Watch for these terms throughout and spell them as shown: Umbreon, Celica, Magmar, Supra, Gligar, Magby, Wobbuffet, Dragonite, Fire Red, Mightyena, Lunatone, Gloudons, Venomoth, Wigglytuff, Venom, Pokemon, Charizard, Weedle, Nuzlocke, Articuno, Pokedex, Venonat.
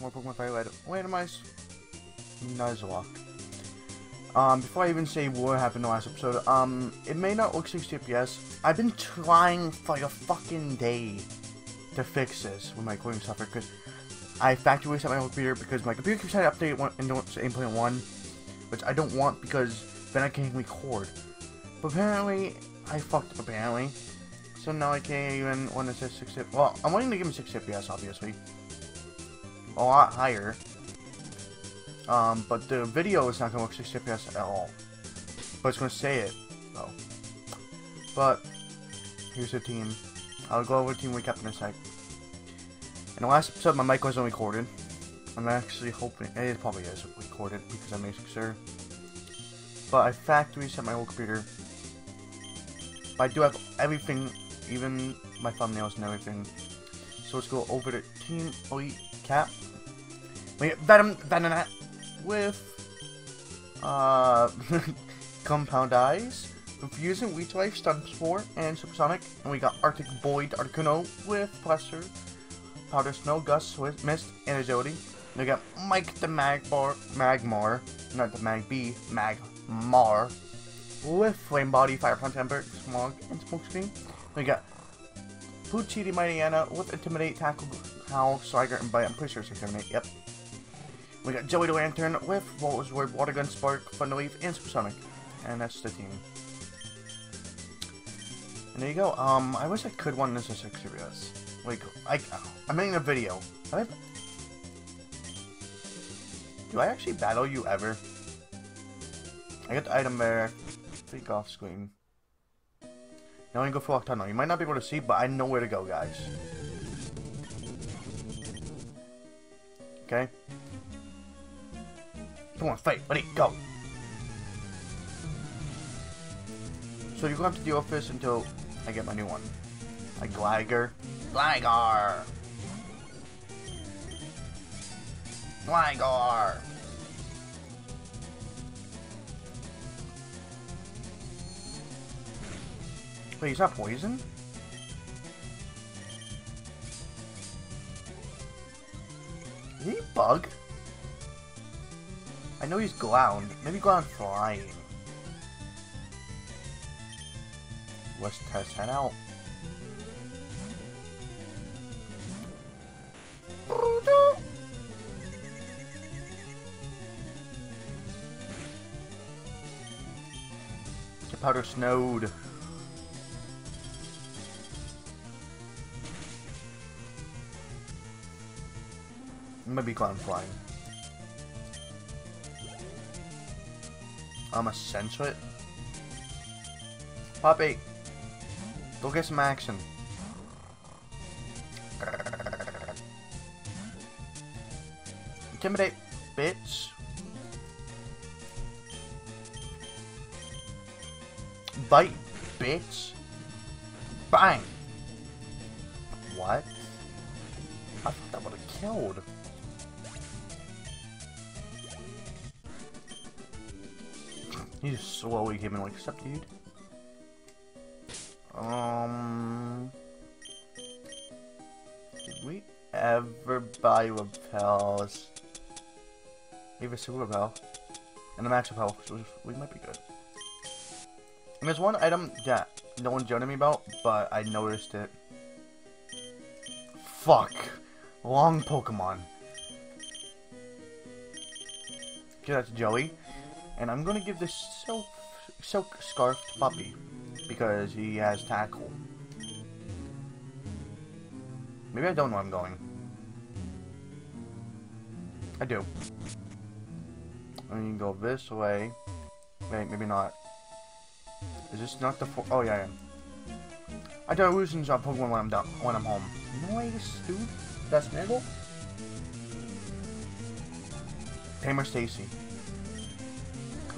More Pokemon Fire Red randomized Nuzlocke. Before I even say what happened in the last episode, it may not look 60 FPS. I've been trying for like a fucking day to fix this with my coding software because I factory reset my whole computer because my computer keeps trying to update to 8.1, which I don't want because then I can't record. But apparently, I fucked up apparently. So now I can't even want to say 60 FPS. Well, I'm wanting to give him 60 FPS obviously. A lot higher. But the video is not going to look 60 FPS at all. But it's going to say it, though. But, here's the team. I'll go over the team recap in a sec. In the last episode, my mic wasn't recorded. I'm actually hoping it probably is recorded because I made sure. But I factory reset my whole computer. But I do have everything, even my thumbnails and everything. So let's go over the Team Elite Cap. We get Venonat with Compound Eyes, Confusing, Weech Life, Stun Spore, and Supersonic. And we got Arctic Void Articuno with Pressure, Powder Snow, Gust, Mist, and Agility. And we got Mike the Magmar with Flame Body, Fire Punch, Ember, Smog, and Smokescreen. We got Poochie the Mightyena with Intimidate, Tackle, Howl, Swagger, and Bite. I'm pretty sure it's Intimidate, yep. We got Joey the Lantern with Voltage Word, Water Gun, Spark, Thunderleaf, and Supersonic. And that's the team. And there you go. I wish I could want this as 60 FPS. Like, I'm making a video. Do I actually battle you ever? I got the item there. Freak off screen. Now I can go for a walk tunnel. You might not be able to see, but I know where to go, guys. Okay? Come on, fight, buddy, go! So you're gonna have to deal with this until I get my new one. Like Gligar! Wait, he's not poisoned? Is he a bug? I know he's Glound. Maybe Glound flying. Let's test that out. The powder snowed. Maybe Glound flying. I'm a sense it. Poppy! Go get some action. Intimidate, bitch. Bite, bitch. Bang! What? I thought that would have killed. You just slowly give him like stuff, dude. Did we ever buy repels? We have a super repel and a max repel, so we might be good. And there's one item that no one's joking me about, but I noticed it. Fuck, long Pokemon. Okay, that's Joey. And I'm gonna give this silk scarf to Puppy because he has tackle. Maybe I don't know where I'm going. I do. I mean, you can go this way. Wait, maybe not. Is this not the? Oh yeah, yeah. I do illusions on Pokemon when I'm done. When I'm home. Nice, dude. That's Niggle. Tamer Stacy.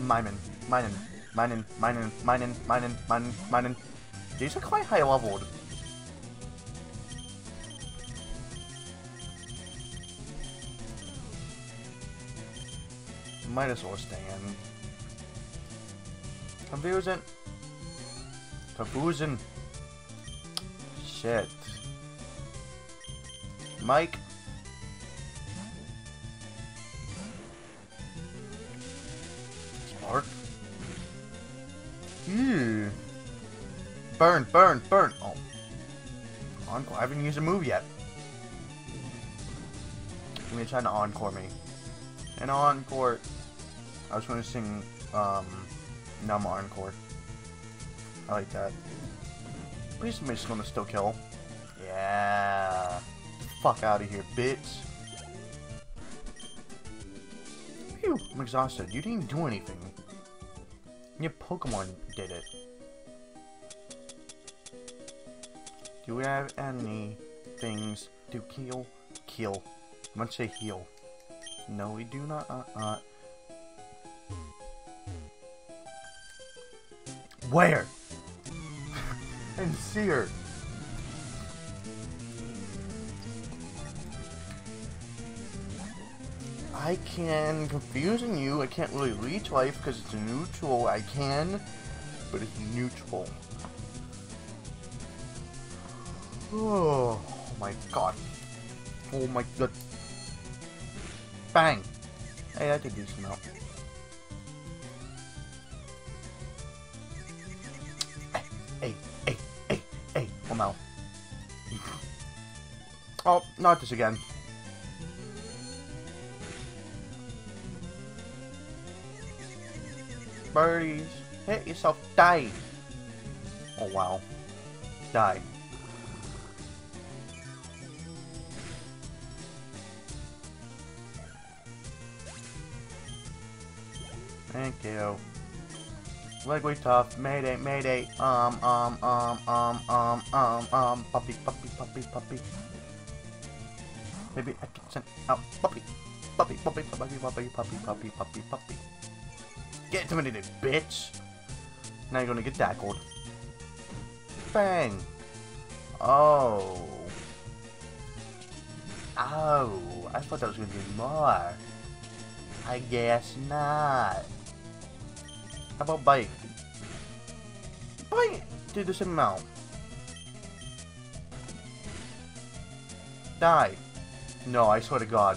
Mining. These are quite high leveled. Might as well stand. Confusing. Confusing. Shit. Mike. Spark. Ew. Burn, burn, burn. Oh. Encore. I haven't used a move yet. You're trying to encore me. And encore. I was going to sing, Numb Encore. I like that. At least I'm just going to still kill. Yeah. Fuck out of here, bitch. Phew. I'm exhausted. You didn't do anything. Your Pokemon did it. Do we have any things to kill? Kill. I'm gonna say heal. No, we do not. Where? And see her. I can confusing you. I can't really reach life because it's a neutral. I can, but it's neutral. Oh my god. Oh my god. Bang! Hey, I did do some help. Hey, come out. Oh, not this again. Birdies, hit yourself, die! Oh wow. Die. Thank you. Wigglytuff, Mayday, Mayday, puppy, puppy, puppy, puppy. Maybe I can send out puppy. Puppy, puppy, puppy, puppy, puppy, puppy, puppy, puppy. Get intimidated, bitch! Now you're gonna get tackled. Bang! Oh. Oh, I thought that was gonna be more. I guess not. How about bite? Bite! Do the same amount. Die. No, I swear to God.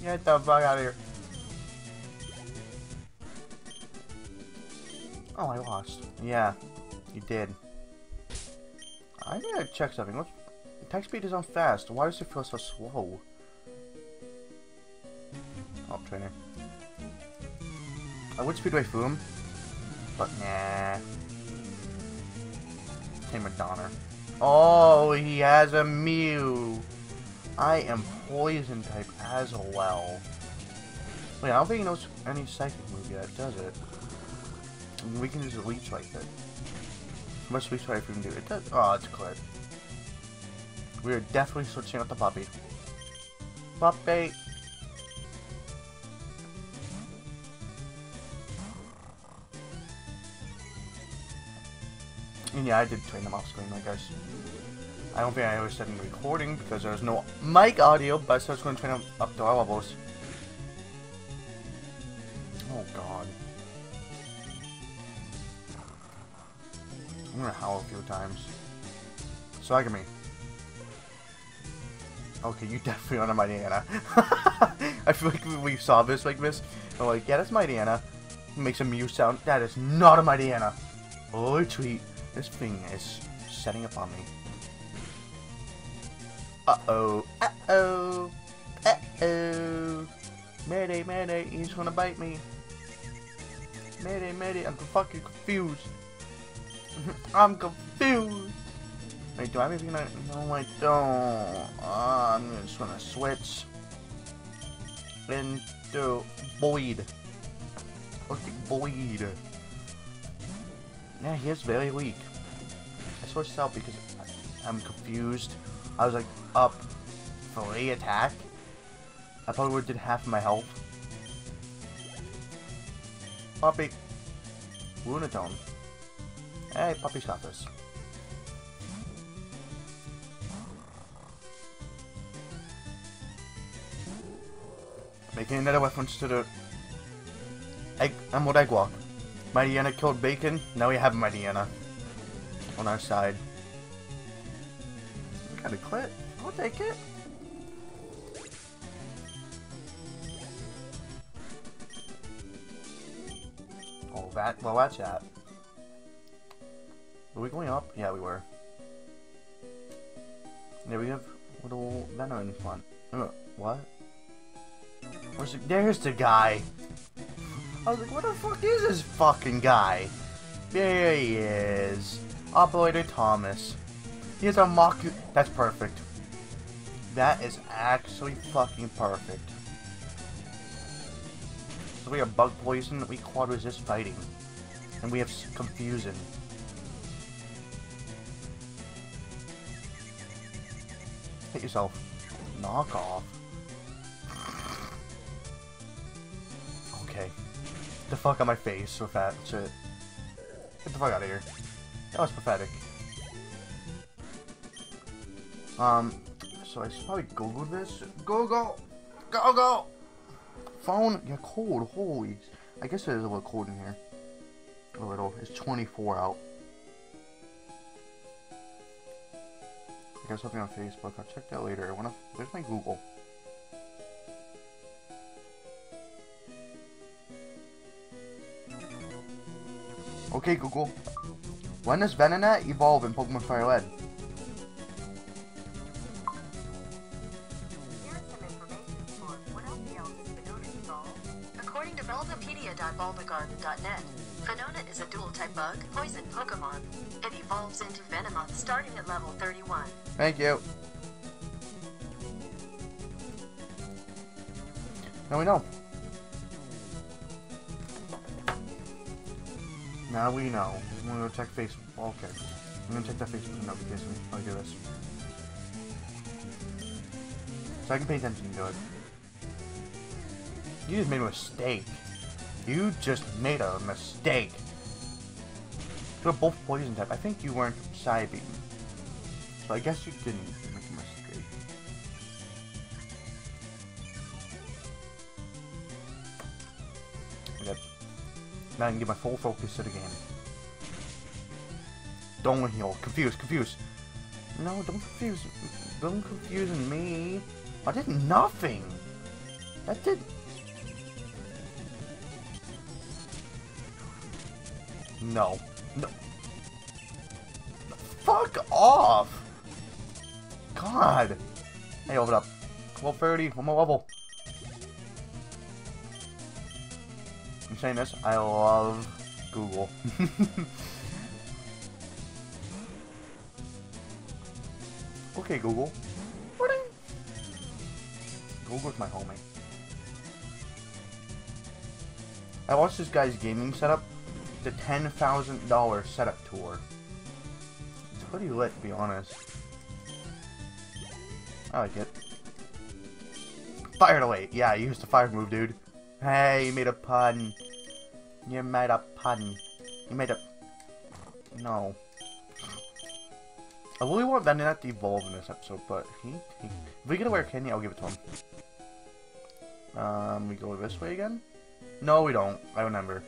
Get the fuck out of here. Oh, I lost. Yeah, you did. I gotta check something. What's... attack speed is on fast. Why does it feel so slow? Oh, trainer. I would speedway Foom, but nah. Tamer Donner. Oh, he has a Mew. I am poison type as well. Wait, I don't think he knows any psychic move yet, does it? I mean, we can just leech like that. How much leech life we can do? It does. Oh, it's clear. We are definitely switching out the puppy. Puppy! And yeah, I did train them off screen, like guys. I don't think I ever said in the recording because there was no mic audio, but I said I was going to train them up to our levels. Oh god. I'm gonna howl a few times. Swagami. Okay, you definitely are a Mightyena. I feel like we saw this like this. I'm like, yeah, that's Mightyena. Makes a Mew sound. That is not a Mightyena. Oh, tweet. This thing is setting up on me. Uh-oh. Uh-oh. Uh-oh. Mayday, mayday. He's gonna bite me. Mayday, mayday. I'm fucking confused. I'm confused. Wait, do I have anything I... no, I don't. I'm just gonna switch into Boyd. Okay, Boyd. Yeah, he is very weak. I switched out because I'm confused. I was like, up free attack. I probably would have did half of my health. Puppy. Lunatone. Hey, puppy's got this. Making another weapons to the Emerald Egg Walk. Mightyena killed Bacon. Now we have Mightyena on our side. We got a clip. I'll take it. Oh, that. Well, that's that. Were we going up? Yeah, we were. There we have little Venom in front. What? Where's the, there's the guy. I was like, what the fuck is this fucking guy? There he is. Operator Thomas. He has a mock. That's perfect. That is actually fucking perfect. So we have bug poison, we quad resist fighting. And we have confusion. Hit yourself. Knock off. Okay. Get the fuck out of my face with that shit. Get the fuck out of here. That was pathetic. So I should probably Google this. Google! Google! Phone? Yeah, cold. Holy. I guess it is a little cold in here. A little. It's 24 out. I got something on Facebook. I'll check that later. Where's my Google? Okay, Google. When does Venonat evolve in Pokemon Fire Red? Here's some information for what else is Venonat evolve. According to Bulbapedia.bulbagarden.net, Venonat is a dual-type bug, poison Pokemon. It evolves into Venomoth starting at level 31. Thank you. Now we know. Now we know. I'm gonna go check Facebook. Okay. I'm gonna check that Facebook notification. I'll do this. So I can pay attention to it. You just made a mistake. You just made a mistake. They're both poison type. I think you weren't side beam. So I guess you didn't make a mistake. Okay. Now I can get my full focus to the game. Don't heal. Confuse. No, don't confuse. Don't confuse me. I did nothing. That did. No. No. Fuck off. God. Hey, open up. 1230. One more level. I'm saying this, I love Google. Okay, Google. Google's my homie. I watched this guy's gaming setup, the $10,000 setup tour. It's pretty lit, to be honest. I like it. Fire away. Yeah, I used the fire move, dude. Hey, you made a pun. You made a pun. You made a... No. I really want Venonat to evolve in this episode, but he... If we get a Rare Candy, I'll give it to him. We go this way again? No, we don't. I remember.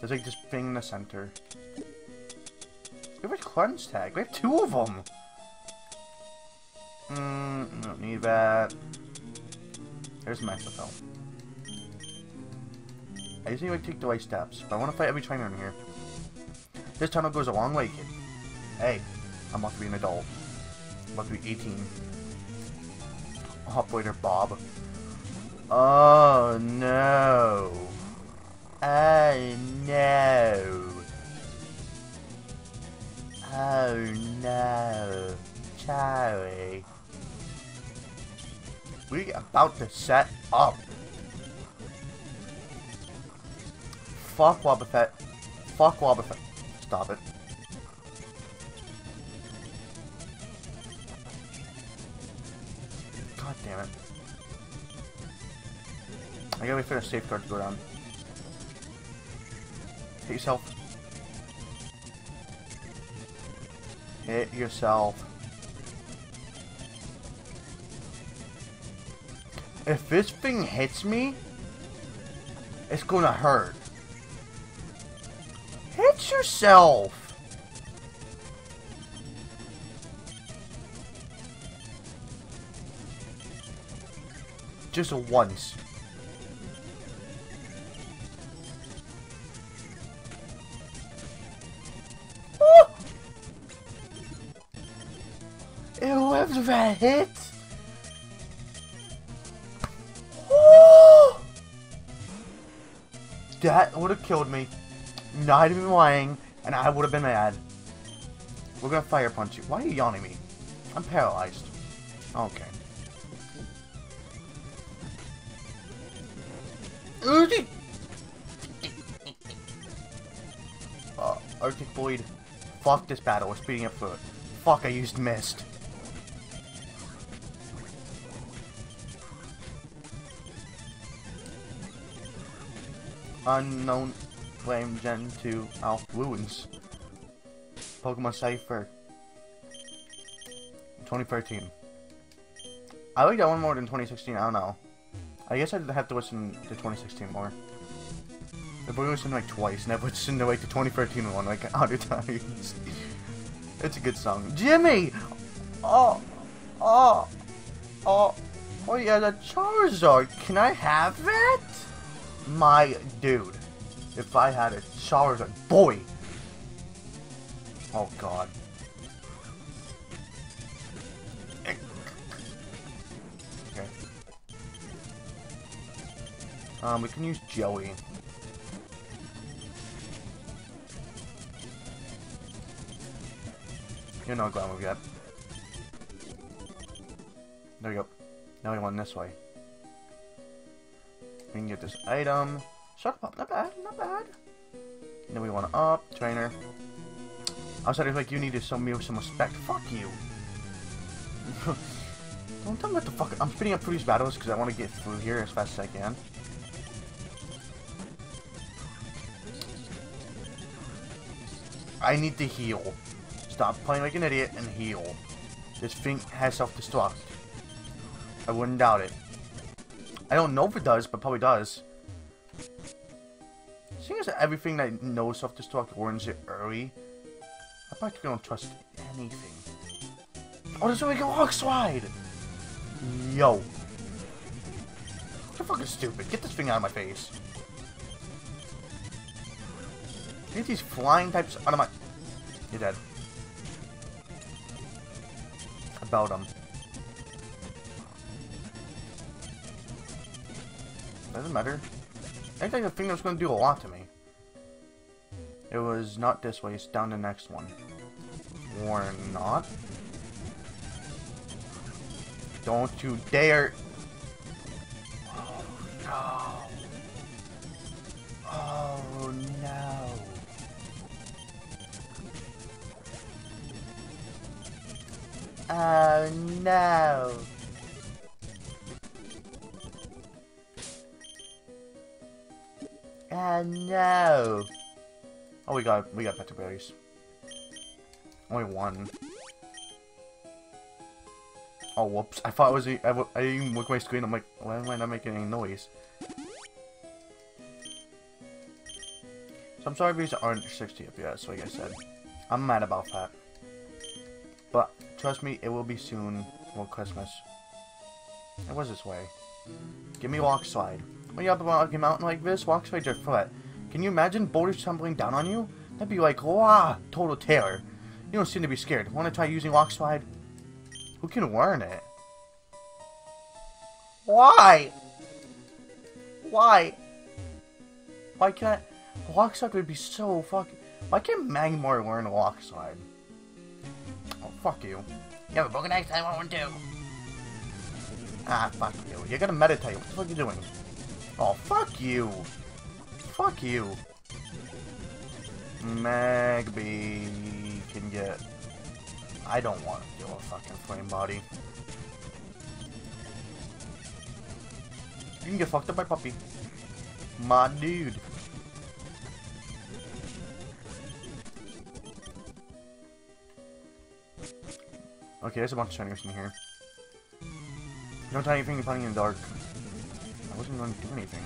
There's like this thing in the center. We have a Cleanse Tag. We have two of them! Don't need that. There's Mexico. I just need to take the right steps, but I want to fight every trainer in here. This tunnel goes a long way, kid. Hey, I'm about to be an adult. I'm about to be 18. Operator Bob. Oh no. Oh no. Oh no. Charlie. We about to set up. Fuck Wobbuffet. Fuck Wobbuffet. Stop it. God damn it. I gotta wait for a safeguard to go down. Hit yourself. Hit yourself. If this thing hits me, It's gonna hurt. Hit yourself. Just once. Oh! It lived with that hit. Oh! That would have killed me. Not even lying, and I would have been mad. We're gonna fire punch you. Why are you yawning at me? I'm paralyzed. Okay. Arctic Void. Fuck this battle. We're speeding up for it. Fuck, I used Mist. Unknown Flame Gen 2 Alpha Ruins. Pokemon Cypher. 2013. I like that one more than 2016. I don't know. I guess I'd have to listen to 2016 more. I've only listened like twice, and I've listened to like the 2013 one like 100 times. It's a good song. Jimmy! Oh yeah, the Charizard. Can I have it? My dude. If I had a Charizard. Boy! Oh god. We can use Joey. You're not glad we got. There we go. Now we went this way. We can get this item. Shock Pop, not bad, not bad. And then we want to up, trainer. Outside of like you need to show me with some respect. Fuck you. Don't tell me what the fuck. I'm spinning up through these battles because I want to get through here as fast as I can. I need to heal. Stop playing like an idiot and heal. This thing has self-destruct. I wouldn't doubt it. I don't know if it does, but probably does. Seeing as everything that knows self-destruct warns it early, I probably don't trust anything. Oh, this is where we go Rock Slide! Yo. You're fucking stupid. Get this thing out of my face. Get these flying types out of my... You're dead. About them. Doesn't matter. I think the thing that was going to do a lot to me. It was not this way. It's down the next one. Or not. Don't you dare... Oh, no. Oh, no. Oh no! Oh no! Oh, we got better berries. Only one. Oh whoops! I thought it was I didn't even look at my screen. I'm like, why am I not making any noise? So I'm sorry these aren't 60 up yet. So like I said, I'm mad about that. But trust me, it will be soon. Well, Christmas. It was this way. Give me Rock Slide. When you're up on a mountain like this, Rock Slides are flat. Can you imagine boulders tumbling down on you? That'd be like, wah, total terror. You don't seem to be scared. Want to try using Rock Slide? Who can learn it? Why? Why? Why can't... Rock Slide would be so fucking... Why can't Magmar learn Rock Slide? Oh, fuck you. You have a Pokedex? I want one too. Ah, fuck you. You're gonna meditate. What the fuck are you doing? Oh, fuck you. Fuck you. Magby can get... I don't want to do a fucking flame body. You can get fucked up by Puppy. My dude. Okay, there's a bunch of shinies in here. Don't try anything you're finding in the dark. I wasn't going to do anything.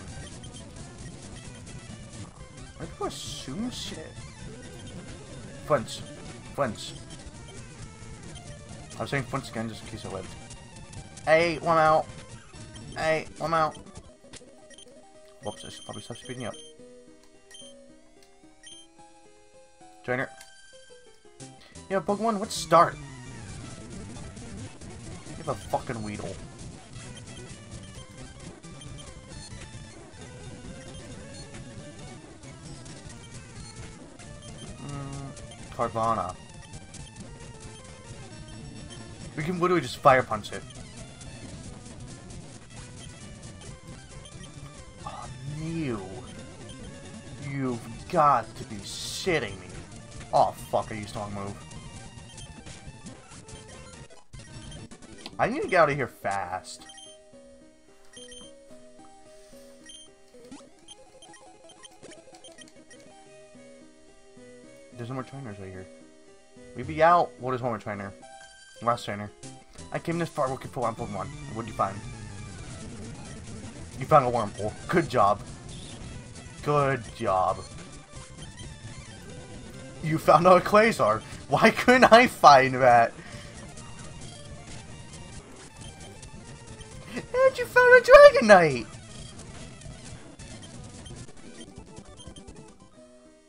Why do you assume shit? Flinch. Flinch. I was saying flinch again just in case I lived. Hey, one out. Hey, one out. Whoops, I should probably stop speeding up. Trainer. Yo, Pokemon, let's start. Give a fucking Weedle. Carvana. We can literally just fire punch it. Oh, Mew. You've got to be shitting me. Oh, fuck, I used the wrong move. I need to get out of here fast. There's no more trainers right here. We be out. What is one more trainer? Last trainer. I came this far looking for one Pokemon. What'd you find? You found a Wurmple. Good job. Good job. You found out a Clazar. Why couldn't I find that? And you found a Dragonite.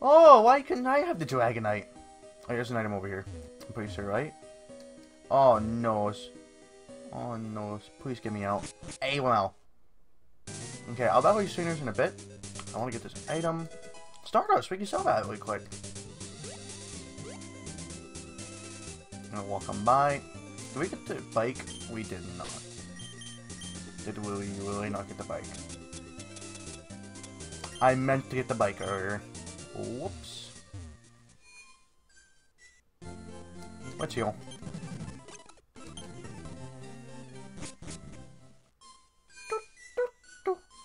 Oh, why couldn't I have the Dragonite? Oh, there's an item over here. I'm pretty sure, right? Oh, no. Oh, no. Please get me out. Hey, wow. Okay, I'll battle these trainers in a bit. I want to get this item. Stardust, we can sell that really quick. I'm gonna walk on by. Did we get the bike? We did not. Did we really not get the bike? I meant to get the bike earlier. Whoops. Let's heal.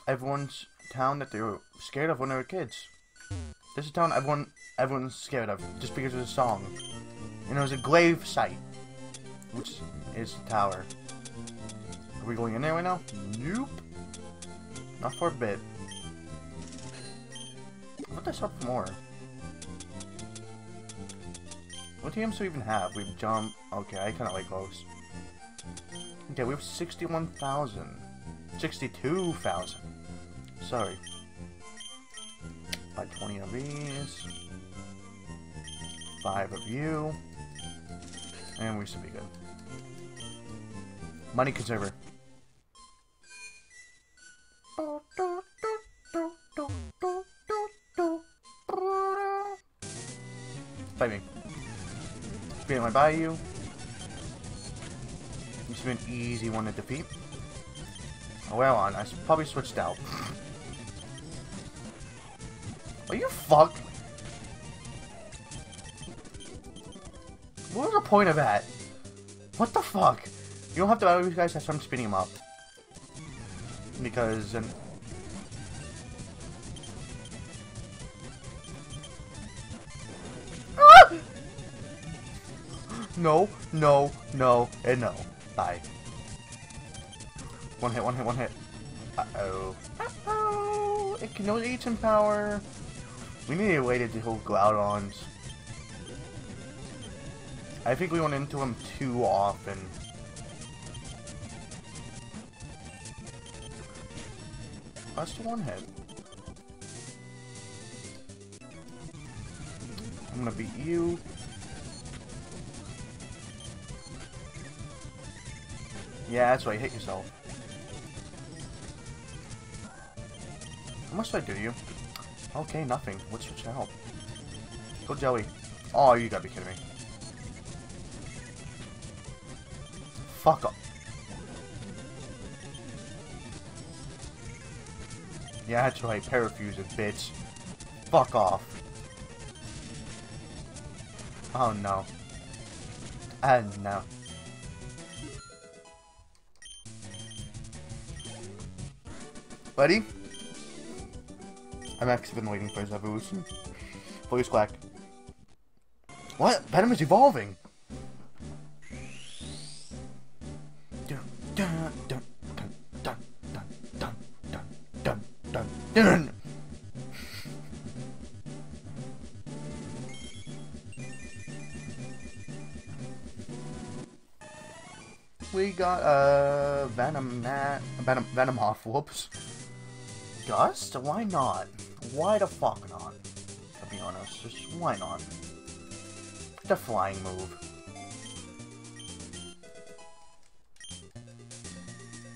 Everyone's town that they're scared of when they were kids. This is a town everyone's scared of, just because of the song. And it was a grave site, which is the tower. Are we going in there right now? Nope. Not for a bit. What this up more? What TMs do we even have? We jump. Okay, I kind of like those. Okay, we have 61,000. 62,000. Sorry. Buy 20 of these. 5 of you. And we should be good. Money conserver. Fight me. Being my by you. This has been an easy one to defeat. Oh, well, on. I probably switched out. Are you fucked? What was the point of that? What the fuck? You don't have to battle these guys, that's why I'm spinning them up. Because. No, no, no, and no. Bye. One hit, one hit, one hit. Uh-oh. Uh-oh! It can only eat some power. We need to wait at the whole Gloudons. I think we went into them too often. That's one hit. I'm gonna beat you. Yeah, that's right, hit yourself. How much did I do you? Okay, nothing. What's your help? Go Jelly. Oh, you gotta be kidding me. Fuck up. Yeah, that's right, parafuse it, bitch. Fuck off. Oh no. And no. Ready? I've actually been waiting for his evolution. Voice clack. What? Venom is evolving! got Venomoth, whoops. Gust? Why not? Why the fuck not? To be honest, just why not? The flying move.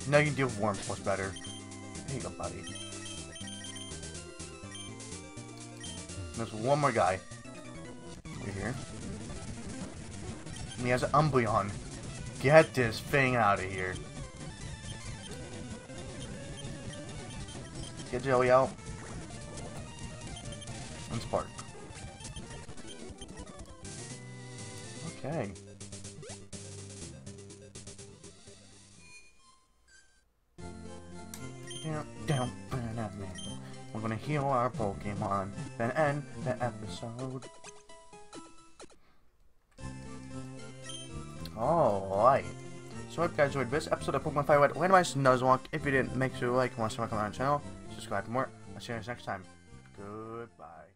Now you can deal with Worm's much better. Here you go, buddy. There's one more guy. Over here. And he has an Umbreon. Get this thing out of here. Get Joey out. And Spark. Okay. Down. We're gonna heal our Pokemon. Then end the episode. Alright. So I hope you guys enjoyed this episode of Pokemon Fire Red randomized Nuzlocke. If you didn't, make sure you like and want to subscribe to my channel. Subscribe for more. I'll see you guys next time. Goodbye.